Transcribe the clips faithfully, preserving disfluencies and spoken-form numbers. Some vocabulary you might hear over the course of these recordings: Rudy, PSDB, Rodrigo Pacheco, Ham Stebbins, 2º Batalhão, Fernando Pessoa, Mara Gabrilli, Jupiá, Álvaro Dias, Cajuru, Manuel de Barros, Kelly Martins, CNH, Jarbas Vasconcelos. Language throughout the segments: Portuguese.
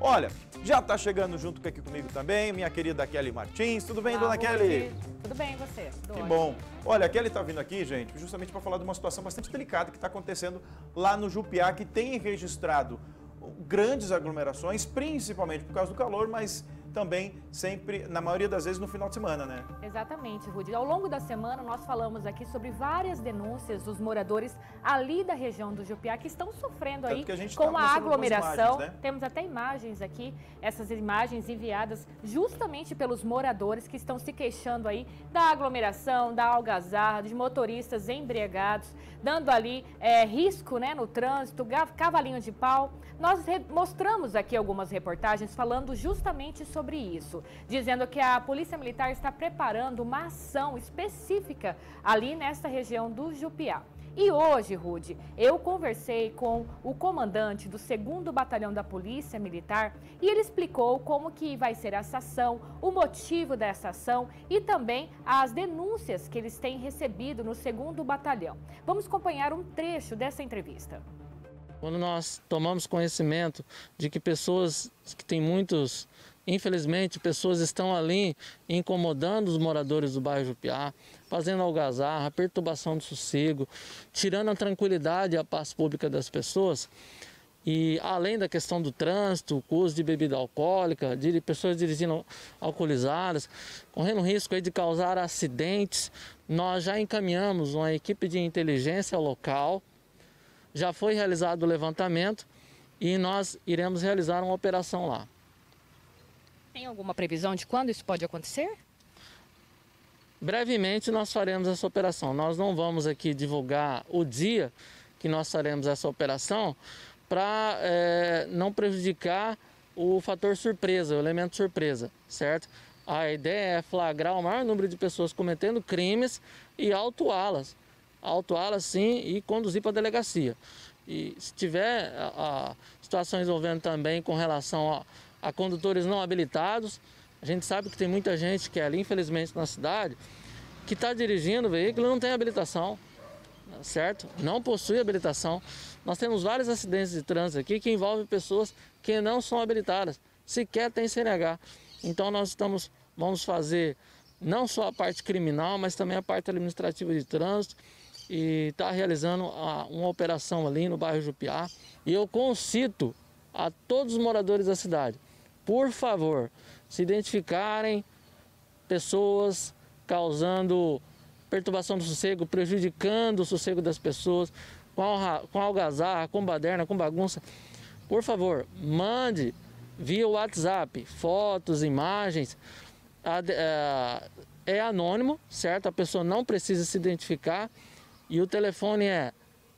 Olha, já está chegando junto aqui comigo também, minha querida Kelly Martins. Tudo bem, ah, dona Rudy. Kelly? Tudo bem, e você? Tudo que ótimo. Bom. Olha, a Kelly está vindo aqui, gente, justamente para falar de uma situação bastante delicada que está acontecendo lá no Jupiá, que tem registrado grandes aglomerações, principalmente por causa do calor, mas também sempre, na maioria das vezes, no final de semana, né? Exatamente, Rudy. Ao longo da semana, nós falamos aqui sobre várias denúncias dos moradores ali da região do Jupiá que estão sofrendo aí com a aglomeração. Imagens, né? Temos até imagens aqui, essas imagens enviadas justamente pelos moradores que estão se queixando aí da aglomeração, da algazarra, de motoristas embriagados, dando ali é, risco, né, no trânsito, cavalinho de pau. Nós mostramos aqui algumas reportagens falando justamente sobre sobre isso, dizendo que a Polícia Militar está preparando uma ação específica ali nesta região do Jupiá. E hoje, Rudy, eu conversei com o comandante do segundo Batalhão da Polícia Militar e ele explicou como que vai ser essa ação, o motivo dessa ação e também as denúncias que eles têm recebido no segundo Batalhão. Vamos acompanhar um trecho dessa entrevista. Quando nós tomamos conhecimento de que pessoas que têm muitos... Infelizmente, pessoas estão ali incomodando os moradores do bairro Jupiá, fazendo algazarra, perturbação do sossego, tirando a tranquilidade e a paz pública das pessoas. E além da questão do trânsito, o uso de bebida alcoólica, de pessoas dirigindo alcoolizadas, correndo risco aí de causar acidentes, nós já encaminhamos uma equipe de inteligência ao local, já foi realizado o levantamento e nós iremos realizar uma operação lá. Tem alguma previsão de quando isso pode acontecer? Brevemente nós faremos essa operação. Nós não vamos aqui divulgar o dia que nós faremos essa operação para é, não prejudicar o fator surpresa, o elemento surpresa, certo? A ideia é flagrar o maior número de pessoas cometendo crimes e autuá-las. Autuá-las sim e conduzir para a delegacia. E se tiver a, a situação envolvendo também com relação a... a condutores não habilitados, a gente sabe que tem muita gente que é ali, infelizmente, na cidade, que está dirigindo o veículo e não tem habilitação, certo? Não possui habilitação. Nós temos vários acidentes de trânsito aqui que envolvem pessoas que não são habilitadas, sequer tem C N H. Então nós estamos, vamos fazer não só a parte criminal, mas também a parte administrativa de trânsito e está realizando a, uma operação ali no bairro Jupiá. E eu concito a todos os moradores da cidade, por favor, se identificarem pessoas causando perturbação do sossego, prejudicando o sossego das pessoas, com algazarra, com baderna, com bagunça, por favor, mande via WhatsApp fotos, imagens, é anônimo, certo? A pessoa não precisa se identificar e o telefone é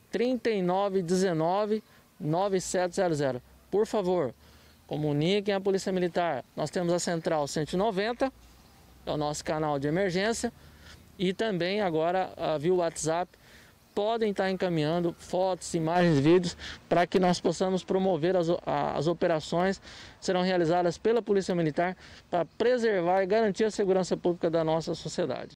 trinta e nove dezenove nove sete zero zero. Por favor, comuniquem à Polícia Militar. Nós temos a Central cento e noventa, é o nosso canal de emergência, e também agora, via WhatsApp, podem estar encaminhando fotos, imagens, vídeos, para que nós possamos promover as, as operações que serão realizadas pela Polícia Militar para preservar e garantir a segurança pública da nossa sociedade.